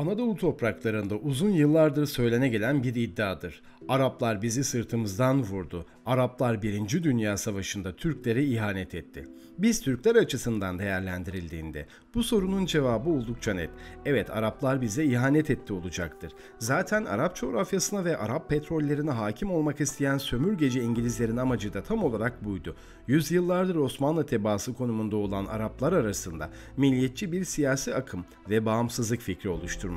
Anadolu topraklarında uzun yıllardır söylene gelen bir iddiadır. Araplar bizi sırtımızdan vurdu. Araplar 1. Dünya Savaşı'nda Türklere ihanet etti. Biz Türkler açısından değerlendirildiğinde bu sorunun cevabı oldukça net. Evet, Araplar bize ihanet etti olacaktır. Zaten Arap coğrafyasına ve Arap petrollerine hakim olmak isteyen sömürgeci İngilizlerin amacı da tam olarak buydu. Yüzyıllardır Osmanlı tebaası konumunda olan Araplar arasında milliyetçi bir siyasi akım ve bağımsızlık fikri oluşturmak.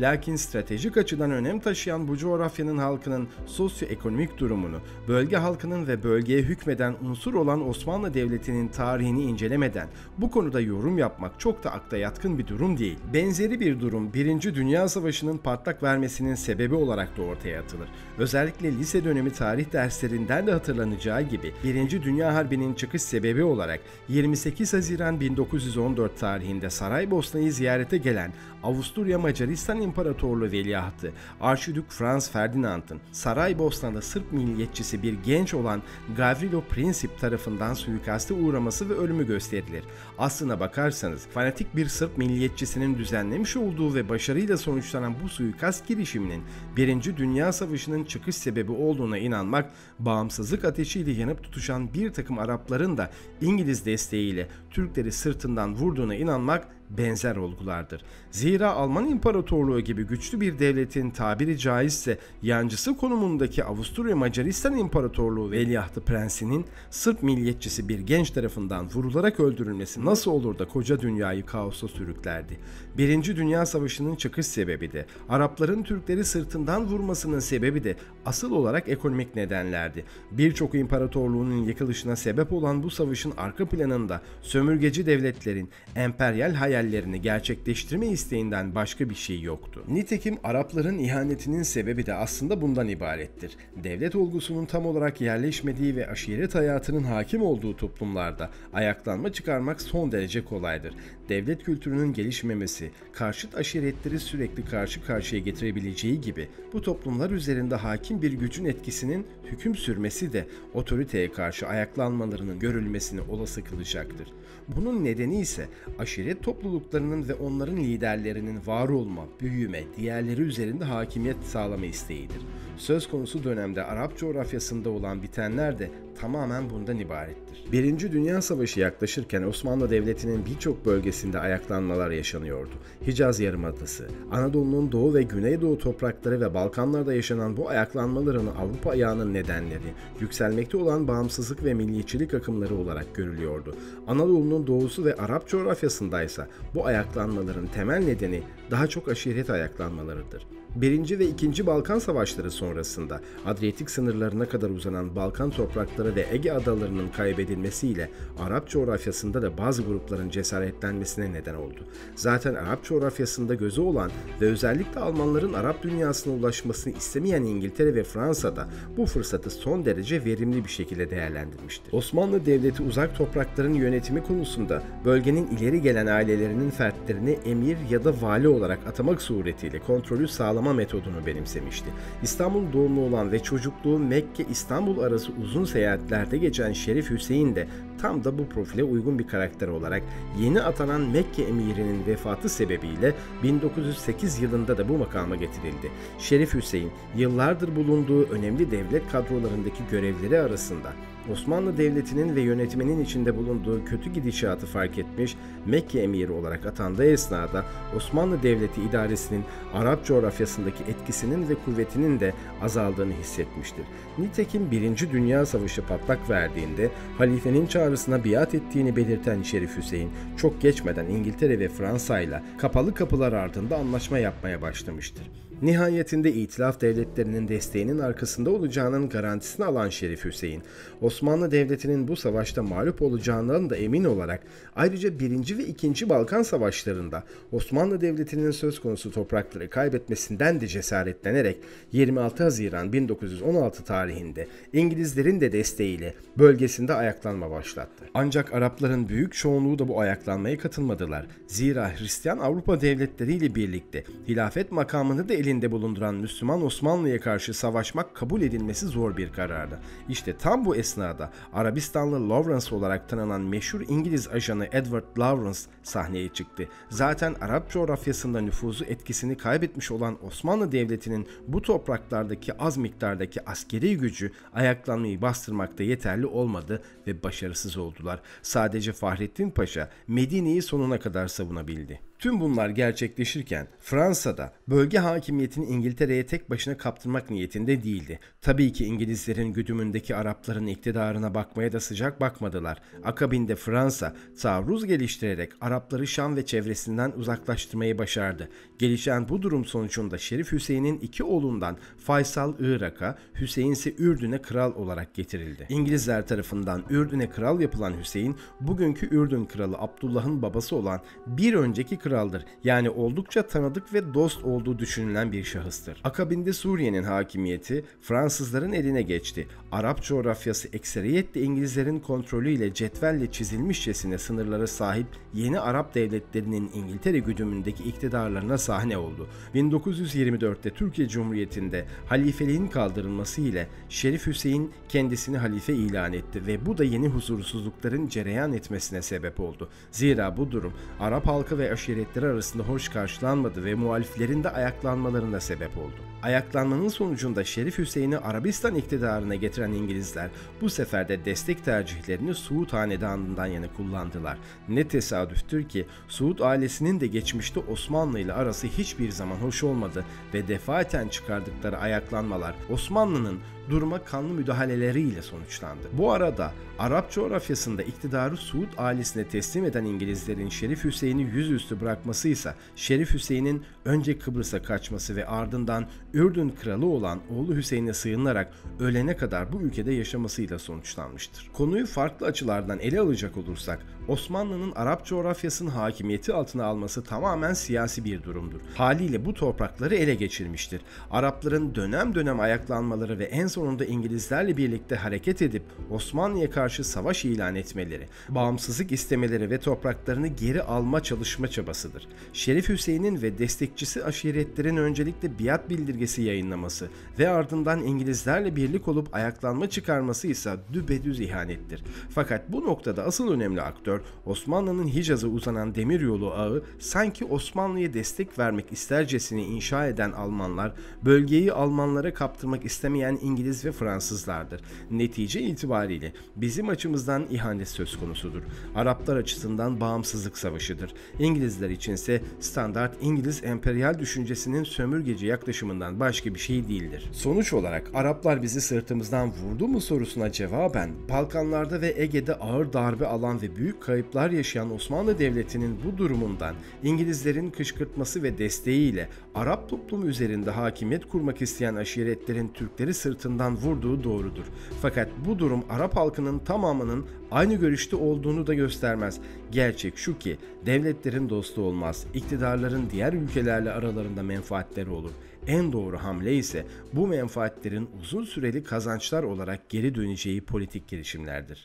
Lakin stratejik açıdan önem taşıyan bu coğrafyanın halkının sosyoekonomik durumunu, bölge halkının ve bölgeye hükmeden unsur olan Osmanlı Devleti'nin tarihini incelemeden bu konuda yorum yapmak çok da akla yatkın bir durum değil. Benzeri bir durum 1. Dünya Savaşı'nın patlak vermesinin sebebi olarak da ortaya atılır. Özellikle lise dönemi tarih derslerinden de hatırlanacağı gibi 1. Dünya Harbi'nin çıkış sebebi olarak 28 Haziran 1914 tarihinde Saraybosna'yı ziyarete gelen Avusturya-Macaristan İmparatorluğu Veliahtı Arşidük Franz Ferdinand'ın Saraybosna'da Sırp milliyetçisi bir genç olan Gavrilo Princip tarafından suikaste uğraması ve ölümü gösterilir. Aslına bakarsanız fanatik bir Sırp milliyetçisinin düzenlemiş olduğu ve başarıyla sonuçlanan bu suikast girişiminin 1. Dünya Savaşı'nın çıkış sebebi olduğuna inanmak, bağımsızlık ateşiyle yanıp tutuşan bir takım Arapların da İngiliz desteğiyle Türkleri sırtından vurduğuna inanmak benzer olgulardır. Zira Alman İmparatorluğu gibi güçlü bir devletin tabiri caizse yancısı konumundaki Avusturya-Macaristan İmparatorluğu Veliahtı Prensi'nin Sırp milliyetçisi bir genç tarafından vurularak öldürülmesi nasıl olur da koca dünyayı kaosa sürüklerdi. 1. Dünya Savaşı'nın çıkış sebebi de, Arapların Türkleri sırtından vurmasının sebebi de asıl olarak ekonomik nedenlerdi. Birçok imparatorluğunun yıkılışına sebep olan bu savaşın arka planında sömürgeci devletlerin emperyal hayallerini gerçekleştirme isteğinden başka bir şey yoktu. Nitekim Arapların ihanetinin sebebi de aslında bundan ibarettir. Devlet olgusunun tam olarak yerleşmediği ve aşiret hayatının hakim olduğu toplumlarda ayaklanma çıkarmak son derece kolaydır. Devlet kültürünün gelişmemesi, karşıt aşiretleri sürekli karşı karşıya getirebileceği gibi bu toplumlar üzerinde hakim bir gücün etkisinin hüküm sürmesi de otoriteye karşı ayaklanmalarının görülmesini olası kılacaktır. Bunun nedeni ise aşiret topluluklarının ve onların liderlerinin var olma, büyüme, diğerleri üzerinde hakimiyet sağlama isteğidir. Söz konusu dönemde Arap coğrafyasında olan bitenler de tamamen bundan ibarettir. 1. Dünya Savaşı yaklaşırken Osmanlı Devleti'nin birçok bölgesinde ayaklanmalar yaşanıyordu. Hicaz Yarımadası, Anadolu'nun doğu ve güneydoğu toprakları ve Balkanlarda yaşanan bu ayaklanmaların Avrupa ayağının nedenleri, yükselmekte olan bağımsızlık ve milliyetçilik akımları olarak görülüyordu. Anadolu'nun doğusu ve Arap coğrafyasındaysa bu ayaklanmaların temel nedeni daha çok aşiret ayaklanmalarıdır. 1. ve 2. Balkan Savaşları sonrasında Adriyatik sınırlarına kadar uzanan Balkan toprakları ve Ege adalarının kaybedilmesiyle Arap coğrafyasında da bazı grupların cesaretlenmesine neden oldu. Zaten Arap coğrafyasında gözü olan ve özellikle Almanların Arap dünyasına ulaşmasını istemeyen İngiltere ve Fransa'da bu fırsatı son derece verimli bir şekilde değerlendirmiştir. Osmanlı Devleti uzak toprakların yönetimi konusunda bölgenin ileri gelen ailelerinin fertlerini emir ya da vali olarak atamak suretiyle kontrolü sağlamak metodunu benimsemişti. İstanbul doğumlu olan ve çocukluğu Mekke-İstanbul arası uzun seyahatlerde geçen Şerif Hüseyin de tam da bu profile uygun bir karakter olarak yeni atanan Mekke emirinin vefatı sebebiyle 1908 yılında da bu makama getirildi. Şerif Hüseyin yıllardır bulunduğu önemli devlet kadrolarındaki görevleri arasında Osmanlı Devleti'nin ve yönetiminin içinde bulunduğu kötü gidişatı fark etmiş, Mekke emiri olarak atandığı esnada Osmanlı Devleti idaresinin Arap coğrafyasındaki etkisinin ve kuvvetinin de azaldığını hissetmiştir. Nitekim 1. Dünya Savaşı patlak verdiğinde halifenin çağrısına biat ettiğini belirten Şerif Hüseyin çok geçmeden İngiltere ve Fransa'yla kapalı kapılar ardında anlaşma yapmaya başlamıştır. Nihayetinde İtilaf Devletleri'nin desteğinin arkasında olacağının garantisini alan Şerif Hüseyin, Osmanlı Devleti'nin bu savaşta mağlup olacağından da emin olarak ayrıca 1. ve 2. Balkan Savaşları'nda Osmanlı Devleti'nin söz konusu toprakları kaybetmesinden de cesaretlenerek 26 Haziran 1916 tarihinde İngilizlerin de desteğiyle bölgesinde ayaklanma başlattı. Ancak Arapların büyük çoğunluğu da bu ayaklanmaya katılmadılar. Zira Hristiyan Avrupa devletleriyle birlikte hilafet makamını da ele elinde bulunduran Müslüman Osmanlı'ya karşı savaşmak kabul edilmesi zor bir karardı. İşte tam bu esnada Arabistanlı Lawrence olarak tanınan meşhur İngiliz ajanı Edward Lawrence sahneye çıktı. Zaten Arap coğrafyasında nüfuzu etkisini kaybetmiş olan Osmanlı Devleti'nin bu topraklardaki az miktardaki askeri gücü ayaklanmayı bastırmakta yeterli olmadı ve başarısız oldular. Sadece Fahrettin Paşa Medine'yi sonuna kadar savunabildi. Tüm bunlar gerçekleşirken Fransa'da bölge hakimiyetini İngiltere'ye tek başına kaptırmak niyetinde değildi. Tabii ki İngilizlerin güdümündeki Arapların iktidarına bakmaya da sıcak bakmadılar. Akabinde Fransa taarruz geliştirerek Arapları Şam ve çevresinden uzaklaştırmayı başardı. Gelişen bu durum sonucunda Şerif Hüseyin'in iki oğlundan Faysal Irak'a, Hüseyin ise Ürdün'e kral olarak getirildi. İngilizler tarafından Ürdün'e kral yapılan Hüseyin, bugünkü Ürdün kralı Abdullah'ın babası olan bir önceki kraldır. Yani oldukça tanıdık ve dost olduğu düşünülen bir şahıstır. Akabinde Suriye'nin hakimiyeti Fransızların eline geçti. Arap coğrafyası ekseriyetle İngilizlerin kontrolüyle cetvelle çizilmişçesine sınırlara sahip yeni Arap devletlerinin İngiltere güdümündeki iktidarlarına sahne oldu. 1924'te Türkiye Cumhuriyeti'nde halifeliğin kaldırılması ile Şerif Hüseyin kendisini halife ilan etti ve bu da yeni huzursuzlukların cereyan etmesine sebep oldu. Zira bu durum Arap halkı ve aşiretleri arasında hoş karşılanmadı ve muhaliflerin de ayaklanmalarına sebep oldu. Ayaklanmanın sonucunda Şerif Hüseyin'i Arabistan iktidarına getiren İngilizler bu sefer de destek tercihlerini Suud hanedanından yana kullandılar. Ne tesadüftür ki Suud ailesinin de geçmişte Osmanlı ile arası hiçbir zaman hoş olmadı ve defaten çıkardıkları ayaklanmalar Osmanlı'nın duruma kanlı müdahaleleriyle sonuçlandı. Bu arada Arap coğrafyasında iktidarı Suud ailesine teslim eden İngilizlerin Şerif Hüseyin'i yüzüstü bırakmasıysa Şerif Hüseyin'in önce Kıbrıs'a kaçması ve ardından Ürdün kralı olan oğlu Hüseyin'e sığınarak ölene kadar bu ülkede yaşamasıyla sonuçlanmıştır. Konuyu farklı açılardan ele alacak olursak Osmanlı'nın Arap coğrafyasının hakimiyeti altına alması tamamen siyasi bir durumdur. Haliyle bu toprakları ele geçirmiştir. Arapların dönem dönem ayaklanmaları ve en sonunda İngilizlerle birlikte hareket edip Osmanlı'ya karşı savaş ilan etmeleri, bağımsızlık istemeleri ve topraklarını geri alma çabasıdır. Şerif Hüseyin'in ve destekçisi aşiretlerin öncelikle biat bildirgesi yayınlaması ve ardından İngilizlerle birlik olup ayaklanma çıkarması ise düpedüz ihanettir. Fakat bu noktada asıl önemli aktör Osmanlı'nın Hicaz'a uzanan demiryolu ağı sanki Osmanlı'ya destek vermek istercesini inşa eden Almanlar, bölgeyi Almanlara kaptırmak istemeyen İngiliz ve Fransızlardır. Netice itibariyle bizim açımızdan ihanet söz konusudur. Araplar açısından bağımsızlık savaşıdır. İngilizler içinse standart İngiliz emperyal düşüncesinin sömürgeci yaklaşımından başka bir şey değildir. Sonuç olarak Araplar bizi sırtımızdan vurdu mu sorusuna cevaben, Balkanlarda ve Ege'de ağır darbe alan ve büyük kayıplar yaşayan Osmanlı Devleti'nin bu durumundan İngilizlerin kışkırtması ve desteğiyle Arap toplumu üzerinde hakimiyet kurmak isteyen aşiretlerin Türkleri sırtından vurduğu doğrudur. Fakat bu durum Arap halkının tamamının aynı görüşte olduğunu da göstermez. Gerçek şu ki devletlerin dostu olmaz, iktidarların diğer ülkelerle aralarında menfaatleri olur. En doğru hamle ise bu menfaatlerin uzun süreli kazançlar olarak geri döneceği politik girişimlerdir.